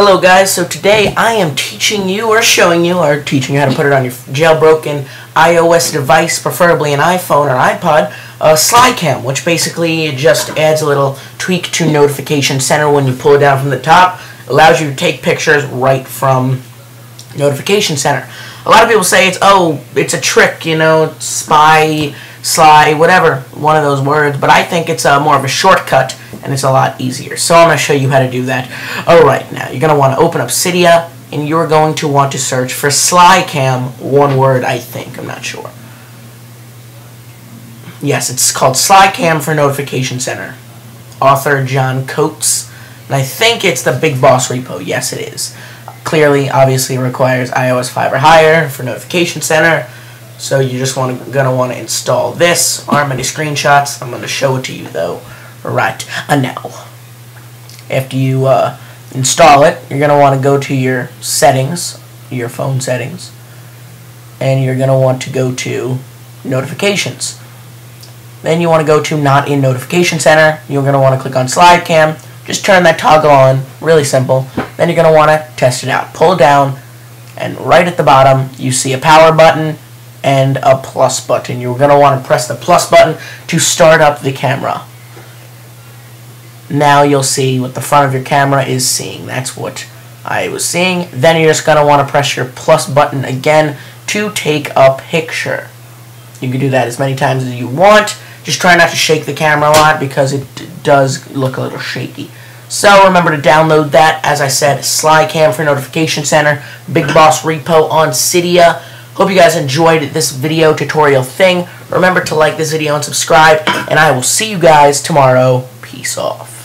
Hello guys, so today I am teaching you or showing you or teaching you how to put it on your jailbroken iOS device, preferably an iPhone or iPod, SlyCam, which basically just adds a little tweak to Notification Center when you pull it down from the top. Allows you to take pictures right from Notification Center. A lot of people say it's, oh, it's a trick, you know, spy, sly, whatever, one of those words, but I think it's more of a shortcut. And it's a lot easier. So I'm going to show you how to do that. Alright, now you're going to want to open up Cydia, and you're going to want to search for SlyCam, one word I think, I'm not sure. Yes, it's called SlyCam for Notification Center. Author John Coates, and I think it's the BigBoss repo, yes it is. Clearly, obviously requires iOS 5 or higher for Notification Center, so you're just going to want to install this. Aren't many screenshots, I'm going to show it to you though. Right now, after you install it, you're going to want to go to your settings, your phone settings, and you're going to want to go to notifications. Then you want to go to not in Notification Center. You're going to want to click on SlyCam. Just turn that toggle on, really simple. Then you're going to want to test it out. Pull down, and right at the bottom, you see a power button and a plus button. You're going to want to press the plus button to start up the camera. Now you'll see what the front of your camera is seeing. That's what I was seeing. Then you're just going to want to press your plus button again to take a picture. You can do that as many times as you want. Just try not to shake the camera a lot because it does look a little shaky. So remember to download that. As I said, SlyCam for Notification Center, BigBoss repo on Cydia. Hope you guys enjoyed this video tutorial thing. Remember to like this video and subscribe, and I will see you guys tomorrow. Peace off.